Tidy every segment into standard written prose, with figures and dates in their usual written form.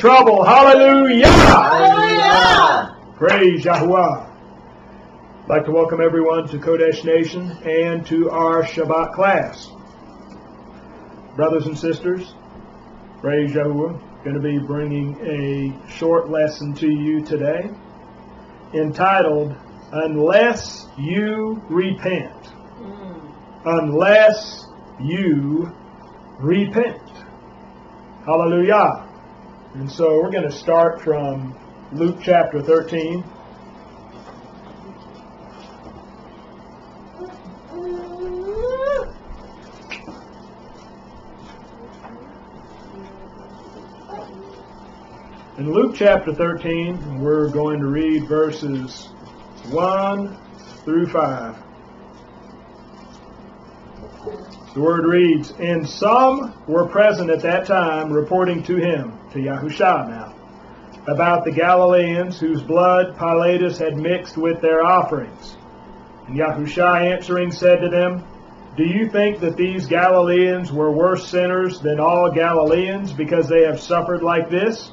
trouble. Hallelujah! Hallelujah! Praise Yahuwah. I'd like to welcome everyone to Kodesh Nation and to our Shabbat class. Brothers and sisters, praise Yahuwah. Going to be bringing a short lesson to you today entitled, Unless You Repent. Unless you repent. Hallelujah. And so we're going to start from Luke chapter 13. In Luke chapter 13, we're going to read verses 1 through 5. The word reads, And some were present at that time, reporting to him, to Yahusha now, about the Galileans whose blood Pilatus had mixed with their offerings. And Yahusha answering said to them, Do you think that these Galileans were worse sinners than all Galileans, because they have suffered like this?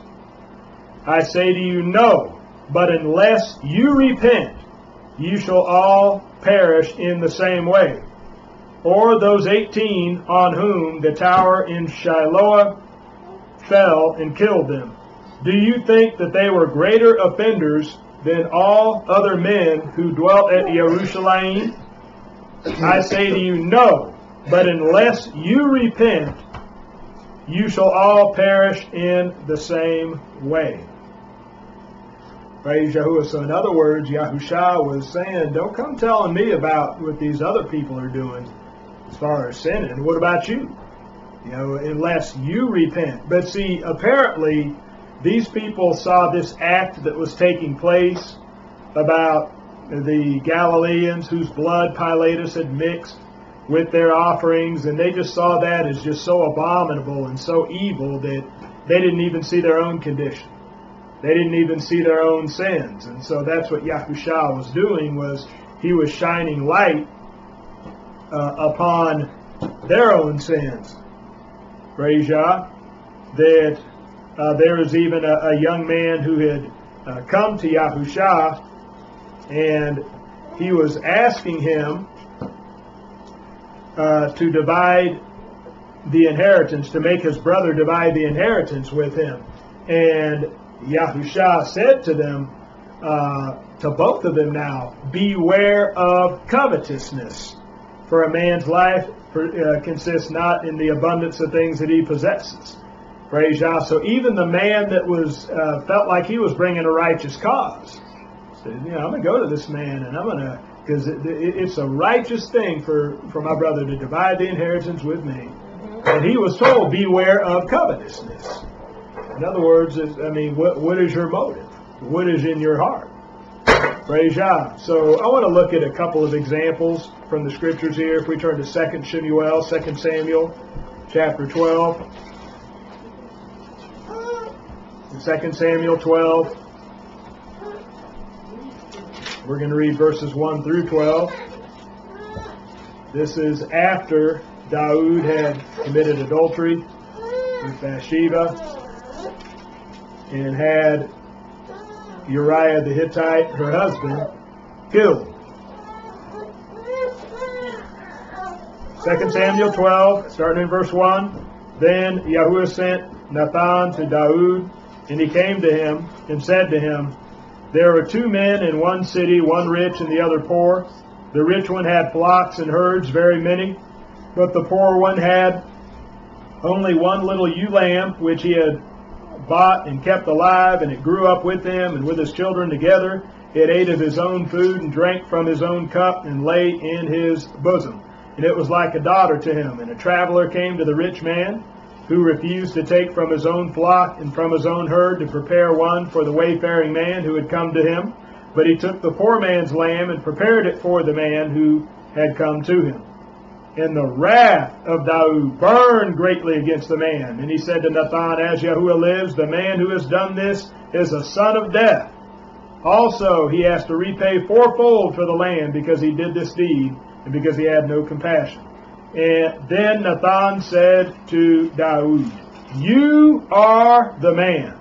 I say to you, no, but unless you repent, you shall all perish in the same way. Or those 18 on whom the tower in Shiloah fell and killed them. Do you think that they were greater offenders than all other men who dwelt at Yerushalayim? I say to you, no, but unless you repent, you shall all perish in the same way. Praise Yahuwah. So in other words, Yahusha was saying, don't come telling me about what these other people are doing. As far as sinning, what about you? You know, unless you repent. But see, apparently, these people saw this act that was taking place about the Galileans whose blood Pilatus had mixed with their offerings, and they just saw that as just so abominable and so evil that they didn't even see their own condition. They didn't even see their own sins. And so that's what Yahusha was doing, was he was shining light upon their own sins. Praise Yah. That there is even a young man who had come to Yahusha, and he was asking him to divide the inheritance, to make his brother divide the inheritance with him. And Yahusha said to them, to both of them now, beware of covetousness. For a man's life consists not in the abundance of things that he possesses. Praise Yah. So even the man that was felt like he was bringing a righteous cause said, you know, I'm going to go to this man and I'm going to, because it's a righteous thing for my brother to divide the inheritance with me. And he was told, beware of covetousness. In other words, I mean, what is your motive? What is in your heart? Praise Yah. So I want to look at a couple of examples from the scriptures here. If we turn to 2 Samuel chapter 12. 2 Samuel 12. We're going to read verses 1 through 12. This is after Da'ud had committed adultery with Bathsheba and had Uriah the Hittite, her husband, killed. 2 Samuel 12, starting in verse 1. Then Yahuwah sent Nathan to Da'ud, and he came to him and said to him, There were two men in one city, one rich and the other poor. The rich one had flocks and herds, very many, but the poor one had only one little ewe lamb, which he had bought and kept alive, and it grew up with him and with his children together. It ate of his own food and drank from his own cup and lay in his bosom. And it was like a daughter to him. And a traveler came to the rich man, who refused to take from his own flock and from his own herd to prepare one for the wayfaring man who had come to him. But he took the poor man's lamb and prepared it for the man who had come to him. And the wrath of Da'ud burned greatly against the man. And he said to Nathan, As Yahuwah lives, the man who has done this is a son of death. Also, he has to repay fourfold for the land because he did this deed and because he had no compassion. And then Nathan said to Da'ud, You are the man.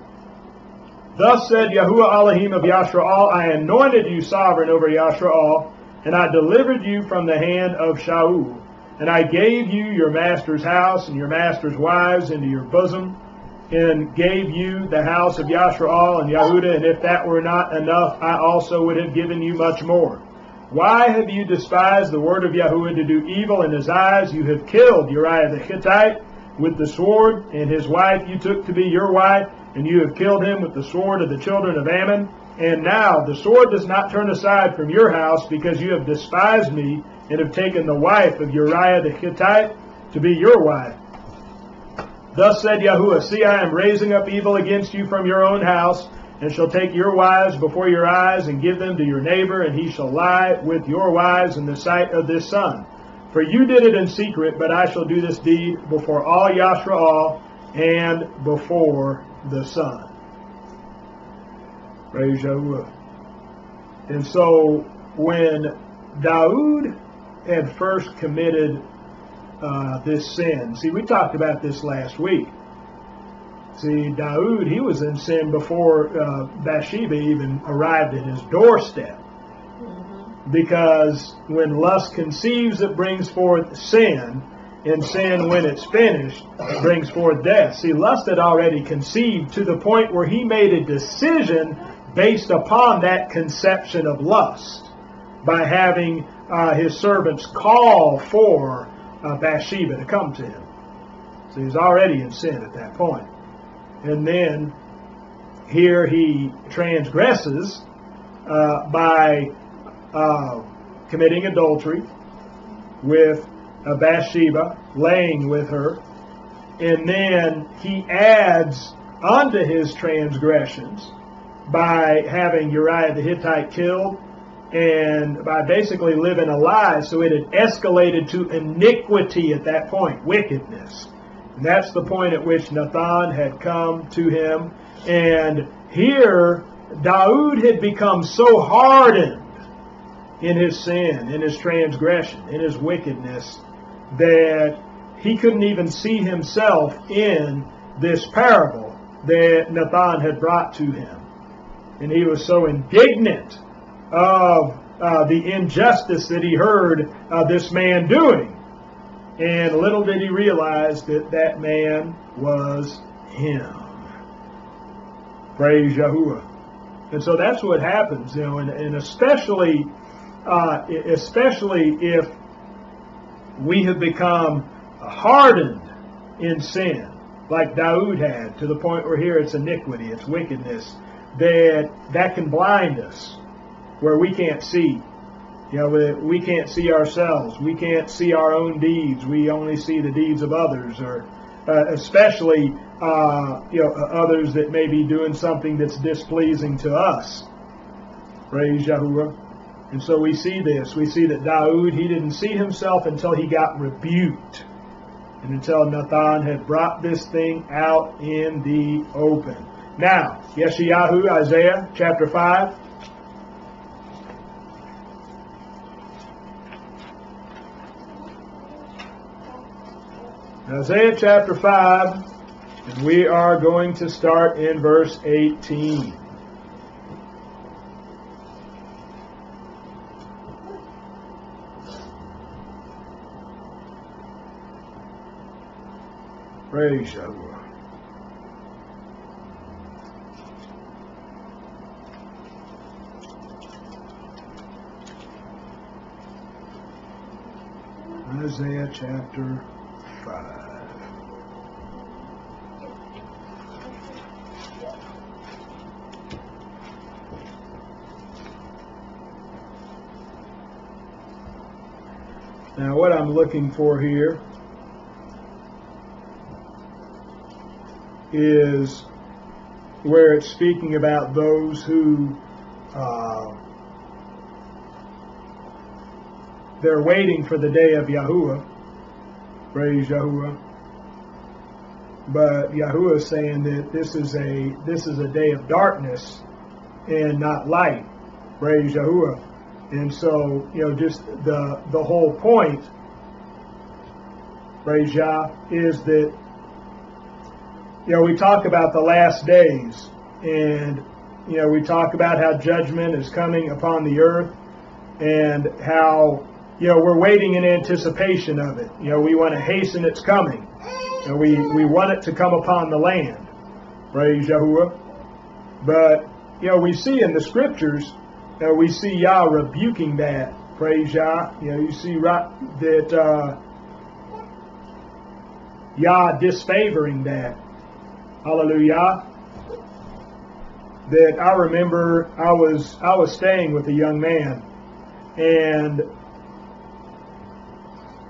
Thus said Yahuwah Elohim of Yashra'al, I anointed you sovereign over Yashra'al, and I delivered you from the hand of Sha'ul. And I gave you your master's house and your master's wives into your bosom, and gave you the house of Yashra'al and Yahudah, and if that were not enough, I also would have given you much more. Why have you despised the word of Yahuwah to do evil in his eyes? You have killed Uriah the Hittite with the sword, and his wife you took to be your wife, and you have killed him with the sword of the children of Ammon. And now the sword does not turn aside from your house, because you have despised me and have taken the wife of Uriah the Hittite to be your wife. Thus said Yahuwah, see, I am raising up evil against you from your own house, and shall take your wives before your eyes, and give them to your neighbor, and he shall lie with your wives in the sight of this son. For you did it in secret, but I shall do this deed before all Yashra'al and before the sun. Praise Yahuwah. And so when Da'ud had first committed this sin, see, we talked about this last week. See, Da'ud, he was in sin before Bathsheba even arrived at his doorstep. Because when lust conceives, it brings forth sin, and sin, when it's finished, brings forth death. See, lust had already conceived to the point where he made a decision based upon that conception of lust by having his servants call for Bathsheba to come to him. So he's already in sin at that point. And then here he transgresses by committing adultery with Bathsheba, laying with her, and then he adds unto his transgressions by having Uriah the Hittite killed and by basically living a lie. So it had escalated to iniquity at that point, wickedness. And that's the point at which Nathan had come to him. And here, Da'ud had become so hardened in his sin, in his transgression, in his wickedness, that he couldn't even see himself in this parable that Nathan had brought to him. And he was so indignant of the injustice that he heard this man doing. And little did he realize that that man was him. Praise Yahuwah. And so that's what happens, you know, and especially if we have become hardened in sin, like Da'ud had, to the point where here it's iniquity, it's wickedness, that can blind us, where we can't see. You know, we can't see ourselves, we can't see our own deeds, we only see the deeds of others, or especially you know, others that may be doing something that's displeasing to us. Praise Yahuwah. And so we see this. We see that Da'ud, he didn't see himself until he got rebuked, and until Nathan had brought this thing out in the open. Now, Yeshayahu, Isaiah chapter 5. Isaiah chapter 5, and we are going to start in verse 18. Praise Yahuwah. Isaiah chapter 5. Now, what I'm looking for here is where it's speaking about those who they're waiting for the day of Yahuwah. Praise Yahuwah. But Yahuwah is saying that this is a day of darkness and not light. Praise Yahuwah. And so, you know, just the whole point, praise Yah, is that, you know, we talk about the last days, And, you know, we talk about how judgment is coming upon the earth and how, you know, we're waiting in anticipation of it. You know, we want to hasten its coming. And we want it to come upon the land. Praise Yahuwah. But, you know, we see in the scriptures, you know, we see Yah rebuking that. Praise Yah. You know, you see right that Yah disfavoring that. Hallelujah. That I remember I was staying with a young man, and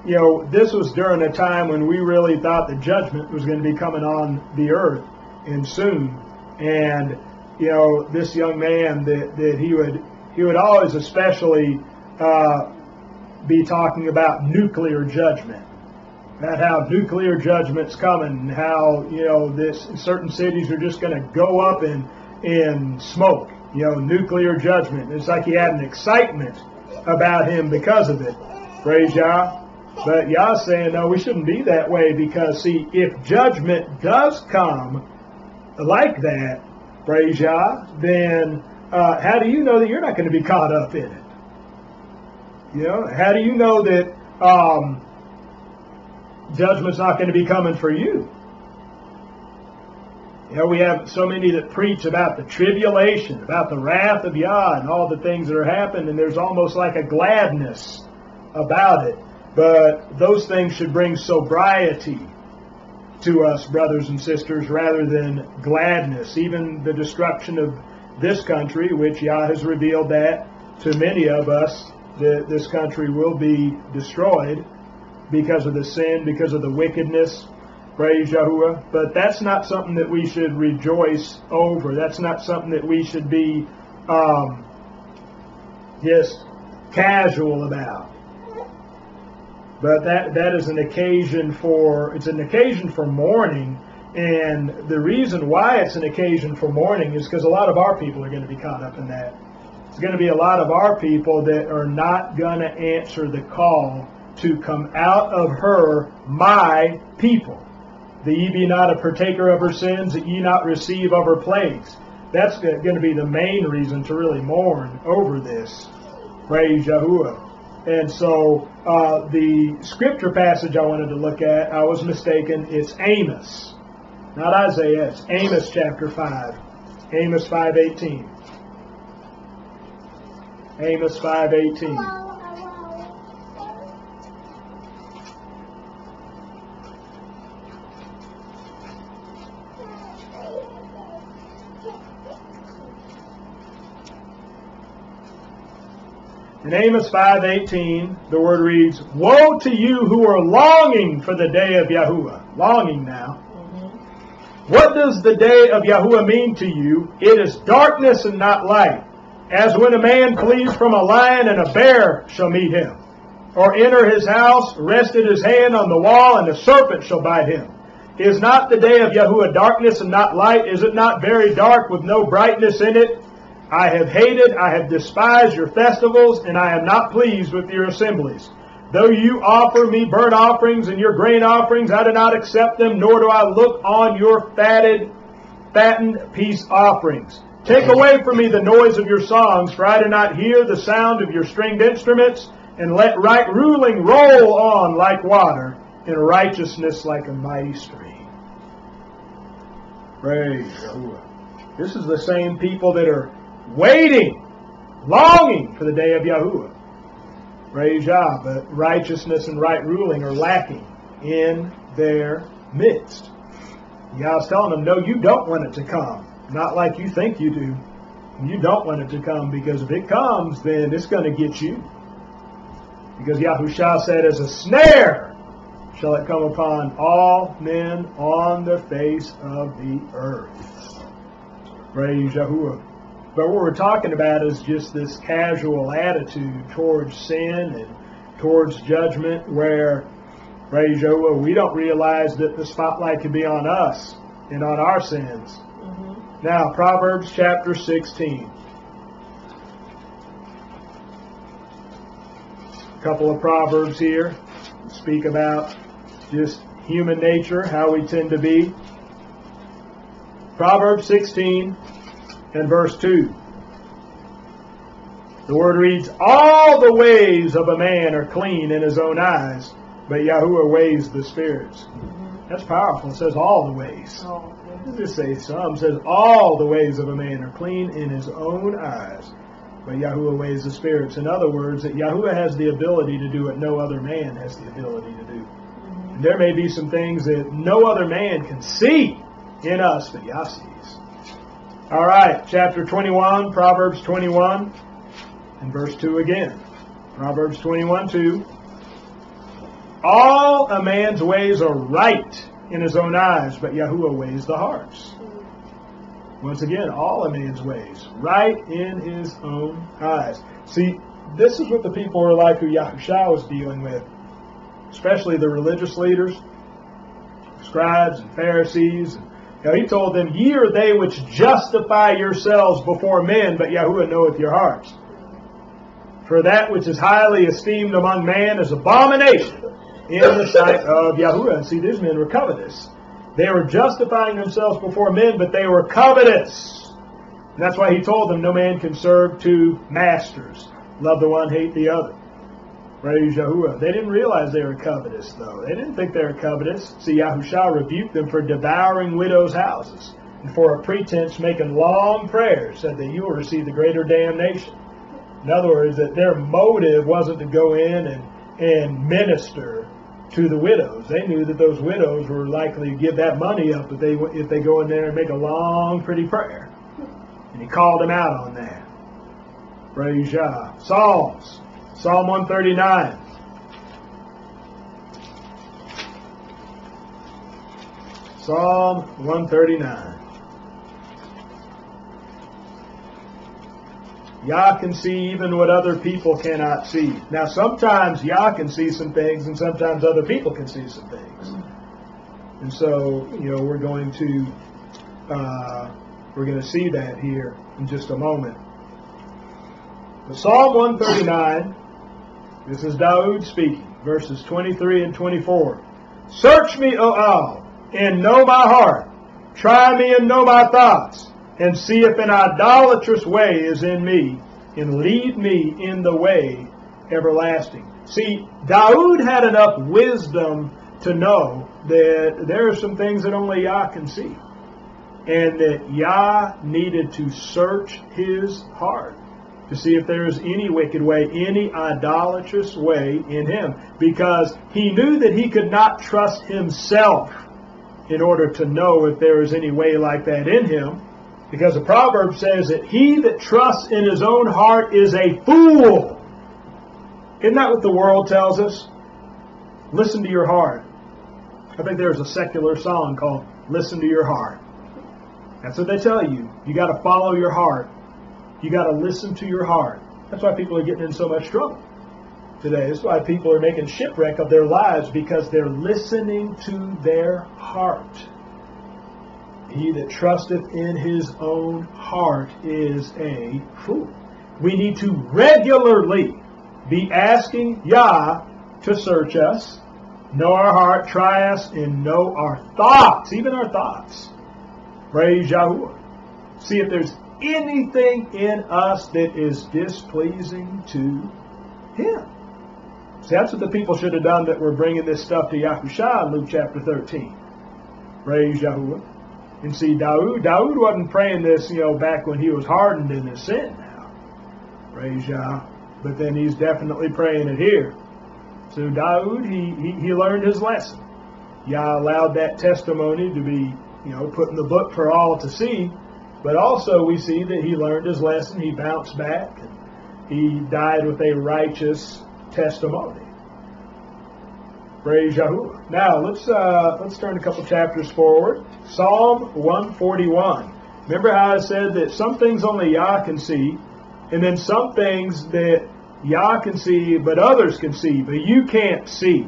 you know, this was during a time when we really thought the judgment was going to be coming on the earth and soon. And you know, this young man, that he would always especially be talking about nuclear judgment, about how nuclear judgment's coming, and how, you know, this certain cities are just going to go up in smoke, you know, nuclear judgment. It's like he had an excitement about him because of it. Praise Yah. But Yah's saying, no, we shouldn't be that way, because, see, if judgment does come like that, praise Yah, then how do you know that you're not going to be caught up in it? You know, how do you know that judgment's not going to be coming for you? You know, we have so many that preach about the tribulation, about the wrath of Yah and all the things that are happening, and there's almost like a gladness about it. But those things should bring sobriety to us, brothers and sisters, rather than gladness. Even the destruction of this country, which Yah has revealed that to many of us, that this country will be destroyed because of the sin, because of the wickedness. Praise Yahuwah. But that's not something that we should rejoice over. That's not something that we should be just casual about. But that is an occasion for, it's an occasion for mourning. And the reason why it's an occasion for mourning is because a lot of our people are going to be caught up in that. It's going to be a lot of our people that are not going to answer the call to come out of her, my people. That ye be not a partaker of her sins, that ye not receive of her plagues. That's going to be the main reason to really mourn over this. Praise Yahuwah. And so the scripture passage I wanted to look at, I was mistaken. It's Amos, not Isaiah. It's Amos chapter 5. Amos 5:18. Amos 5:18. In Amos 5:18, the word reads, "Woe to you who are longing for the day of Yahuwah." Longing now. Mm-hmm. "What does the day of Yahuwah mean to you? It is darkness and not light, as when a man flees from a lion, and a bear shall meet him, or enter his house, rested his hand on the wall, and a serpent shall bite him. Is not the day of Yahuwah darkness and not light? Is it not very dark with no brightness in it? I have hated, I have despised your festivals, and I am not pleased with your assemblies. Though you offer me burnt offerings and your grain offerings, I do not accept them, nor do I look on your fattened peace offerings. Take away from me the noise of your songs, for I do not hear the sound of your stringed instruments, and let right ruling roll on like water, and righteousness like a mighty stream." Praise Yahuwah. This is the same people that are waiting, longing for the day of Yahuwah. Praise Yah, but righteousness and right ruling are lacking in their midst. Yah's telling them, no, you don't want it to come. Not like you think you do. You don't want it to come, because if it comes, then it's going to get you. Because Yahusha said, as a snare shall it come upon all men on the face of the earth. Praise Yahuwah. But what we're talking about is just this casual attitude towards sin and towards judgment, where, praise Yahuwah, we don't realize that the spotlight could be on us and on our sins. Mm-hmm. Now, Proverbs chapter 16. A couple of proverbs here speak about just human nature, how we tend to be. Proverbs 16. in verse 2. The word reads, all the ways of a man are clean in his own eyes, but Yahuwah weighs the spirits. That's powerful. It says all the ways. It doesn't say some. It says all the ways of a man are clean in his own eyes, but Yahuwah weighs the spirits. In other words, that Yahuwah has the ability to do what no other man has the ability to do. And there may be some things that no other man can see in us, but Yah sees. All right, chapter 21, Proverbs 21, and verse 2 again. Proverbs 21, 2. All a man's ways are right in his own eyes, but Yahuwah weighs the hearts. Once again, all a man's ways, right in his own eyes. See, this is what the people are like who Yahusha was dealing with, especially the religious leaders, scribes and Pharisees. Now, he told them, ye are they which justify yourselves before men, but Yahuwah knoweth your hearts. For that which is highly esteemed among man is abomination in the sight of Yahuwah. See, these men were covetous. They were justifying themselves before men, but they were covetous. And that's why he told them, no man can serve two masters. Love the one, hate the other. Praise Yahuwah. They didn't realize they were covetous, though. They didn't think they were covetous. See, Yahusha rebuked them for devouring widows' houses and for a pretense making long prayers, said that you will receive the greater damnation. In other words, that their motive wasn't to go in and minister to the widows. They knew that those widows were likely to give that money up if they go in there and make a long, pretty prayer. And he called them out on that. Praise Yah. Psalms. Psalm 139. Psalm 139. Yah can see even what other people cannot see. Now, sometimes Yah can see some things, and sometimes other people can see some things. And so, you know, we're going to see that here in just a moment. But Psalm 139. This is Da'ud speaking, verses 23 and 24. Search me, O Al, and know my heart. Try me and know my thoughts. And see if an idolatrous way is in me, and lead me in the way everlasting. See, Da'ud had enough wisdom to know that there are some things that only Yah can see, and that Yah needed to search his heart to see if there is any wicked way, any idolatrous way in him, because he knew that he could not trust himself in order to know if there is any way like that in him. Because the proverb says that he that trusts in his own heart is a fool. Isn't that what the world tells us? Listen to your heart. I think there's a secular song called Listen to Your Heart. That's what they tell you. You got to follow your heart. You got to listen to your heart. That's why people are getting in so much trouble today. That's why people are making shipwreck of their lives, because they're listening to their heart. He that trusteth in his own heart is a fool. We need to regularly be asking Yah to search us, know our heart, try us, and know our thoughts, even our thoughts. Praise Yahuwah. See if there's anything in us that is displeasing to Him. See, that's what the people should have done that were bringing this stuff to Yahusha in Luke chapter 13. Praise Yahuwah. And see, Da'ud wasn't praying this, you know, back when he was hardened in his sin now. Praise Yah. But then he's definitely praying it here. So Da'ud, he learned his lesson. Yah allowed that testimony to be, you know, put in the book for all to see. But also we see that he learned his lesson. He bounced back. And he died with a righteous testimony. Praise Yahuwah. Now, let's turn a couple chapters forward. Psalm 141. Remember how I said that some things only Yah can see, and then some things that Yah can see, but others can see, but you can't see.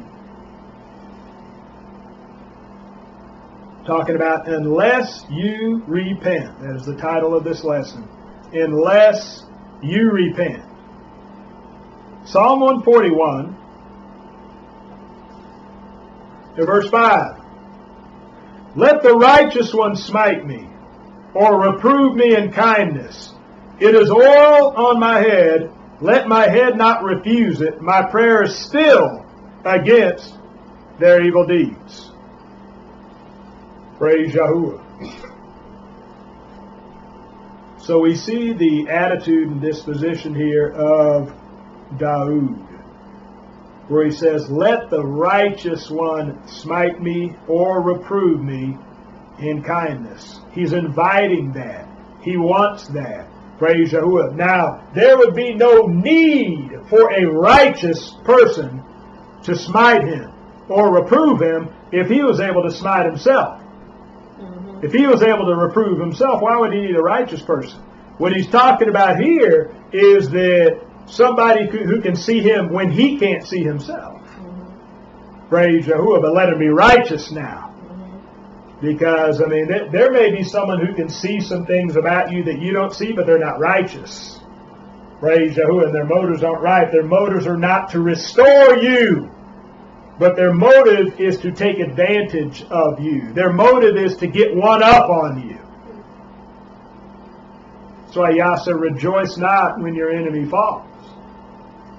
Talking about unless you repent. That is the title of this lesson. Unless you repent. Psalm 141. In verse 5, let the righteous one smite me, or reprove me in kindness. It is oil on my head. Let my head not refuse it. My prayer is still against their evil deeds. Praise Yahuwah. So we see the attitude and disposition here of Da'ud, where he says, let the righteous one smite me or reprove me in kindness. He's inviting that. He wants that. Praise Yahuwah. Now, there would be no need for a righteous person to smite him or reprove him if he was able to smite himself. Mm-hmm. If he was able to reprove himself, why would he need a righteous person? What he's talking about here is that somebody who can see him when he can't see himself. Mm-hmm. Praise Yahuwah, but let him be righteous now. Mm-hmm. Because, I mean, there may be someone who can see some things about you that you don't see, but they're not righteous. Praise Yahuwah, and their motives aren't right. Their motives are not to restore you, but their motive is to take advantage of you. Their motive is to get one up on you. That's why Yah said, rejoice not when your enemy falls.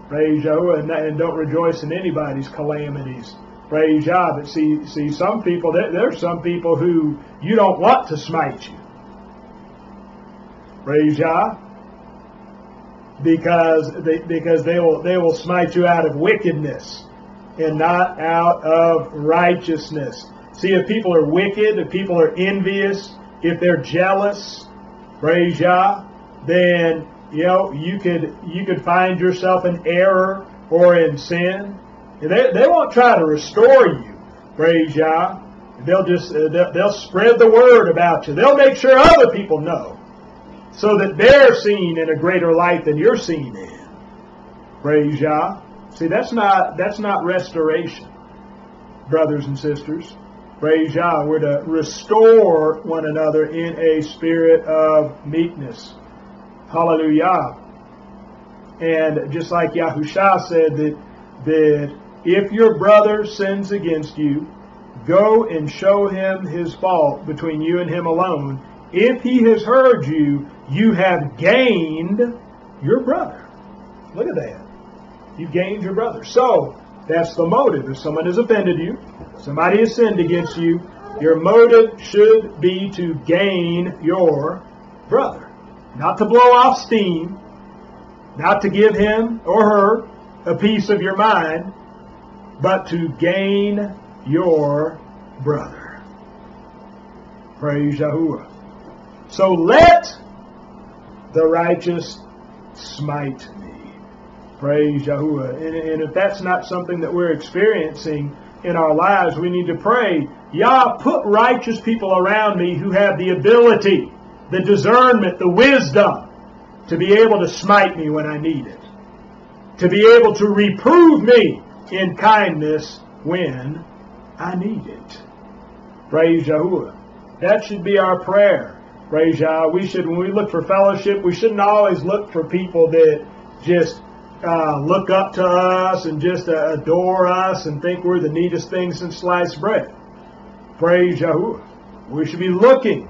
Praise Yahuwah, and don't rejoice in anybody's calamities. Praise Yah. But see, some people, there's some people who you don't want to smite you. Praise Yah, because they will smite you out of wickedness and not out of righteousness. See, if people are wicked, if people are envious, if they're jealous, praise Yah, then you know, you could find yourself in error or in sin. And they won't try to restore you. Praise Yah. They'll just they'll spread the word about you. They'll make sure other people know, so that they're seen in a greater light than you're seen in. Praise Yah. See, that's not restoration, brothers and sisters. Praise Yah. We're to restore one another in a spirit of meekness. Hallelujah. And just like Yahusha said that if your brother sins against you, go and show him his fault between you and him alone. If he has heard you, you have gained your brother. Look at that. You gained your brother. So that's the motive. If someone has offended you, somebody has sinned against you, your motive should be to gain your brother. Not to blow off steam, not to give him or her a piece of your mind, but to gain your brother. Praise Yahuwah. So let the righteous smite me. Praise Yahuwah. And if that's not something that we're experiencing in our lives, we need to pray, Yah, put righteous people around me who have the ability, the discernment, the wisdom to be able to smite me when I need it, to be able to reprove me in kindness when I need it. Praise Yahuwah. That should be our prayer. Praise Yah. We should, when we look for fellowship, we shouldn't always look for people that just look up to us and just adore us and think we're the neatest thing since sliced bread. Praise Yahuwah. We should be looking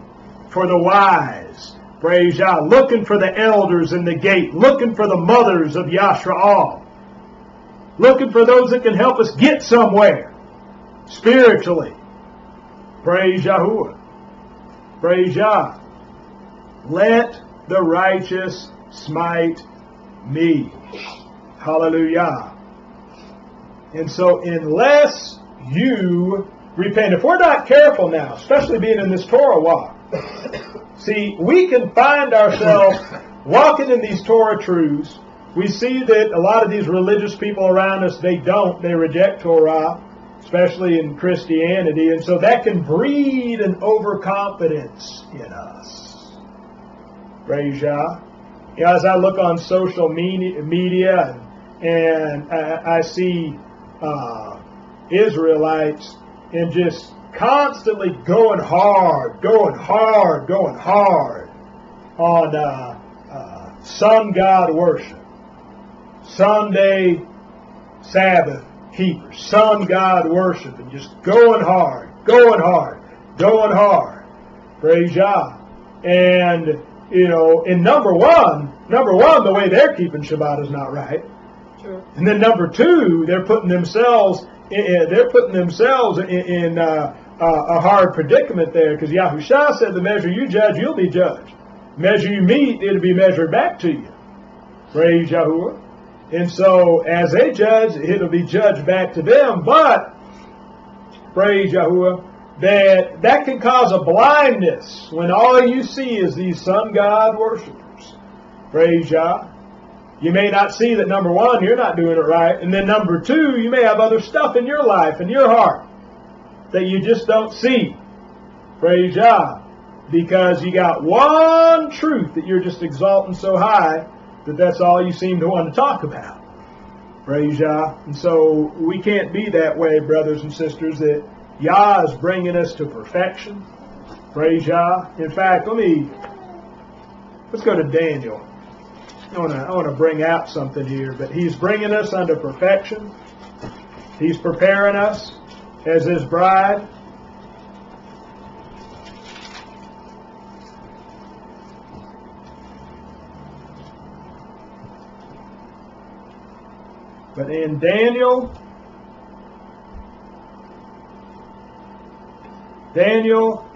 for the wise, praise Yah, looking for the elders in the gate, looking for the mothers of Yashra'al, looking for those that can help us get somewhere spiritually. Praise Yahuwah. Praise Yah. Let the righteous smite me. Hallelujah. And so unless you repent, if we're not careful now, especially being in this Torah walk, see, we can find ourselves walking in these Torah truths. We see that a lot of these religious people around us, they reject Torah, especially in Christianity, and so that can breed an overconfidence in us. Praise Yah. You know, as I look on social media and I see Israelites and just constantly going hard on sun god worship, Sunday Sabbath keepers, sun god worship, and just going hard. Praise Yah. And, you know, in number one, the way they're keeping Shabbat is not right. Sure. And then number two, they're putting themselves in a hard predicament there, because Yahushua said, the measure you judge, you'll be judged. Measure you meet, it'll be measured back to you. Praise Yahuwah. And so as they judge, it'll be judged back to them. But, praise Yahuwah, that can cause a blindness when all you see is these sun god worshipers. Praise Yah. You may not see that, number one, you're not doing it right. And then number two, you may have other stuff in your life, in your heart, that you just don't see. Praise Yah. Because you got one truth that you're just exalting so high that that's all you seem to want to talk about. Praise Yah. And so we can't be that way, brothers and sisters, that Yah is bringing us to perfection. Praise Yah. In fact, let's go to Daniel. I want to bring out something here, but he's bringing us unto perfection. He's preparing us as his bride. But in Daniel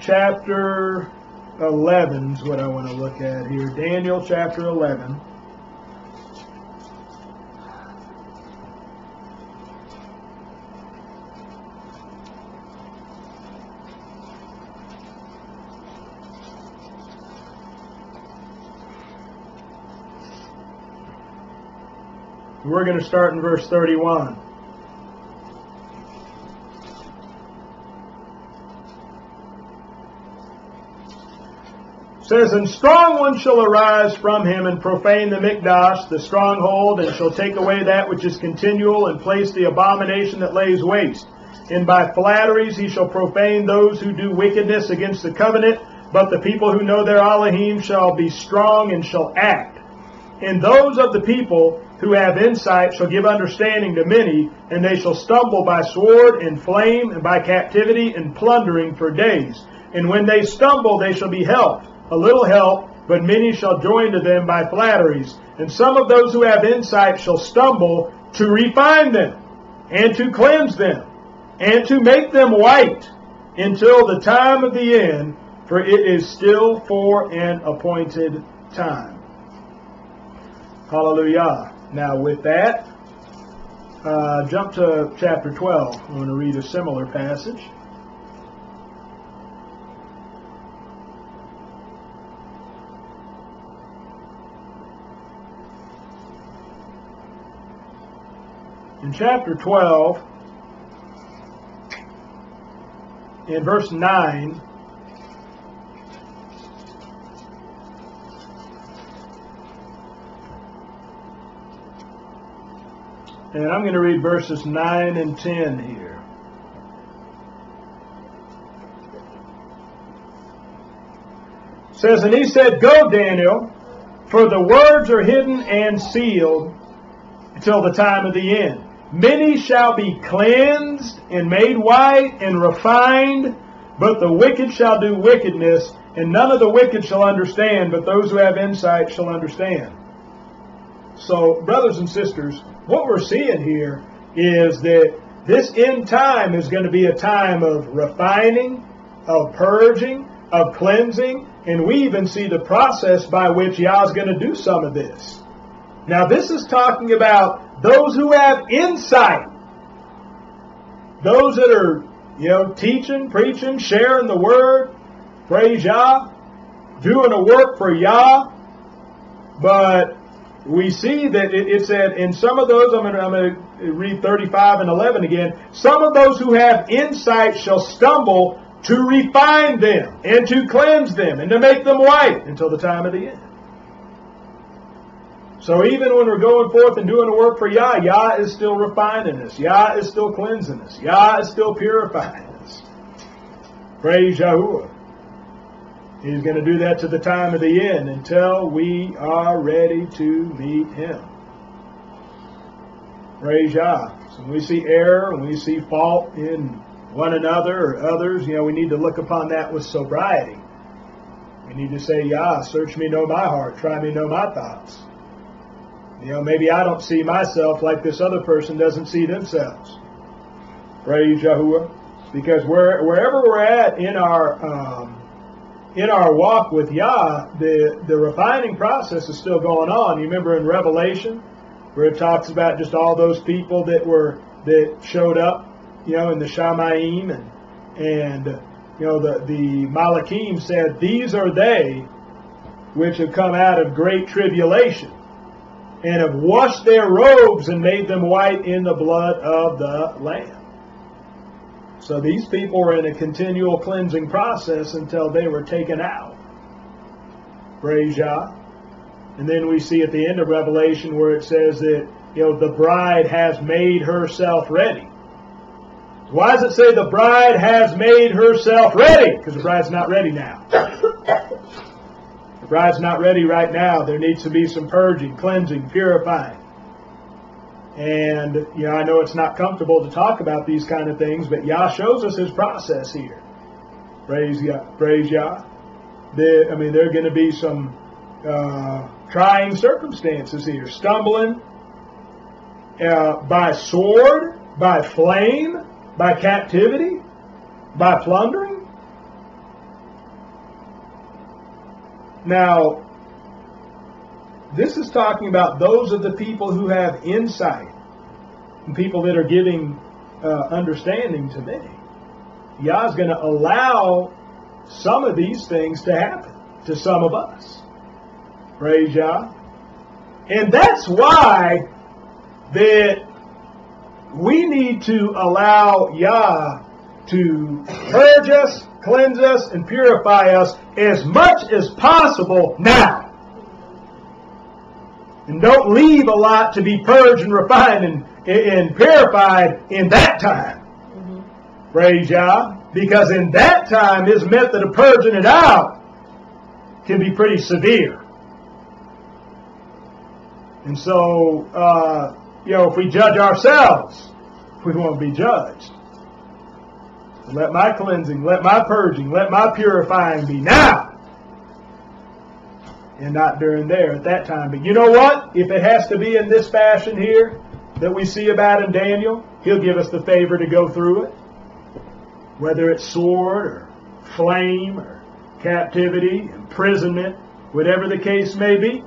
chapter 11 is what I want to look at here. Daniel chapter 11. We're going to start in verse 31. It says, and strong one shall arise from him, and profane the mikdash, the stronghold, and shall take away that which is continual, and place the abomination that lays waste. And by flatteries he shall profane those who do wickedness against the covenant, but the people who know their Elohim shall be strong and shall act. And those of the people who have insight shall give understanding to many, and they shall stumble by sword and flame, and by captivity and plundering for days. And when they stumble, they shall be helped, a little help, but many shall join to them by flatteries. And some of those who have insight shall stumble, to refine them, and to cleanse them, and to make them white, until the time of the end, for it is still for an appointed time. Hallelujah. Now with that, jump to chapter 12. I'm going to read a similar passage. In chapter 12, in verse 9, and I'm going to read verses 9 and 10 here. It says, and he said, go, Daniel, for the words are hidden and sealed until the time of the end. Many shall be cleansed and made white and refined, but the wicked shall do wickedness, and none of the wicked shall understand, but those who have insight shall understand. So, brothers and sisters, what we're seeing here is that this end time is going to be a time of refining, of purging, of cleansing, and we even see the process by which Yah is going to do some of this. Now, this is talking about those who have insight, those that are, you know, teaching, preaching, sharing the word, praise Yah, doing a work for Yah, but we see that it said, in some of those, I'm going to read 35 and 11 again. Some of those who have insight shall stumble, to refine them and to cleanse them and to make them white until the time of the end. So even when we're going forth and doing the work for Yah, Yah is still refining us. Yah is still cleansing us. Yah is still purifying us. Praise Yahuwah. He's going to do that to the time of the end, until we are ready to meet him. Praise Yah. So when we see error, when we see fault in one another or others, you know, we need to look upon that with sobriety. We need to say, Yah, search me, know my heart, try me, know my thoughts. You know, maybe I don't see myself like this other person doesn't see themselves. Praise Yahuwah. Because wherever we're at in our walk with Yah, the refining process is still going on. You remember in Revelation, where it talks about just all those people that were, that showed up, you know, in the Shamaim, and you know, the Malachim said, these are they which have come out of great tribulation and have washed their robes and made them white in the blood of the Lamb. So these people were in a continual cleansing process until they were taken out. Praise Yah. And then we see at the end of Revelation where it says that, you know, the bride has made herself ready. Why does it say the bride has made herself ready? Because the bride's not ready now. The bride's not ready right now. There needs to be some purging, cleansing, purifying. And, you know, I know it's not comfortable to talk about these kind of things, but Yah shows us his process here. Praise Yah. Praise Yah. I mean, there are going to be some trying circumstances here. Stumbling by sword, by flame, by captivity, by plundering. Now, this is talking about those of the people who have insight and people that are giving understanding to many. Yah's going to allow some of these things to happen to some of us. Praise Yah. And that's why that we need to allow Yah to purge us, cleanse us, and purify us as much as possible now. And don't leave a lot to be purged and refined and purified in that time. Mm-hmm. Praise Yah. Because in that time, his method of purging it out can be pretty severe. And so, you know, if we judge ourselves, we won't be judged. Let my cleansing, let my purging, let my purifying be now. And not during there at that time. But you know what? If it has to be in this fashion here that we see about in Daniel, he'll give us the favor to go through it. Whether it's sword or flame or captivity, imprisonment, whatever the case may be.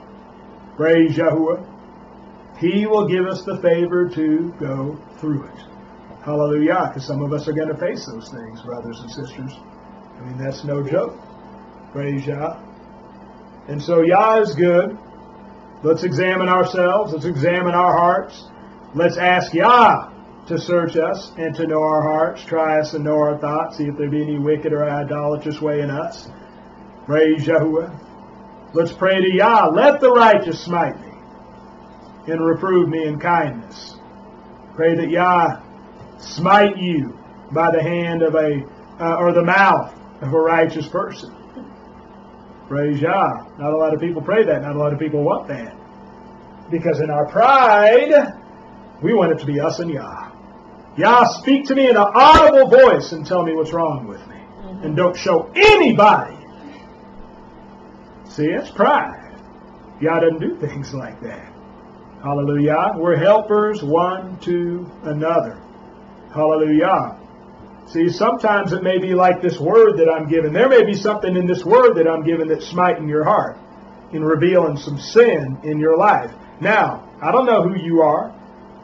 Praise Yahuwah. He will give us the favor to go through it. Hallelujah. Because some of us are going to face those things, brothers and sisters. I mean, that's no joke. Praise Yah. And so Yah is good. Let's examine ourselves. Let's examine our hearts. Let's ask Yah to search us and to know our hearts. Try us and know our thoughts. See if there be any wicked or idolatrous way in us. Praise Yahuwah. Let's pray to Yah. Let the righteous smite me and reprove me in kindness. Pray that Yah smite you by the hand of a, or the mouth of a righteous person. Praise Yah. Not a lot of people pray that. Not a lot of people want that. Because in our pride, we want it to be us and Yah. Yah, speak to me in an audible voice and tell me what's wrong with me. Mm-hmm. And don't show anybody. See, that's pride. Yah doesn't do things like that. Hallelujah. We're helpers one to another. Hallelujah. See, sometimes it may be like this word that I'm given. There may be something in this word that I'm given that's smiting your heart and revealing some sin in your life. Now, I don't know who you are.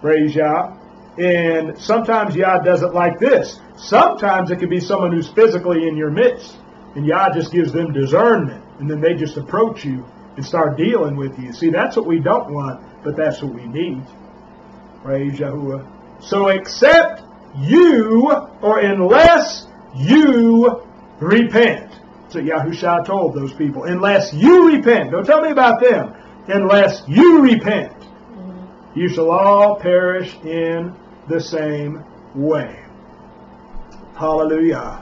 Praise Yah. And sometimes Yah doesn't like this. Sometimes it could be someone who's physically in your midst. And Yah just gives them discernment. And then they just approach you and start dealing with you. See, that's what we don't want, but that's what we need. Praise Yahuwah. So except you, or unless you repent. So Yahusha told those people, unless you repent. Don't tell me about them. Unless you repent, you shall all perish in the same way. Hallelujah.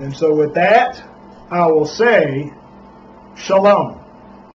And so with that, I will say, Shalom.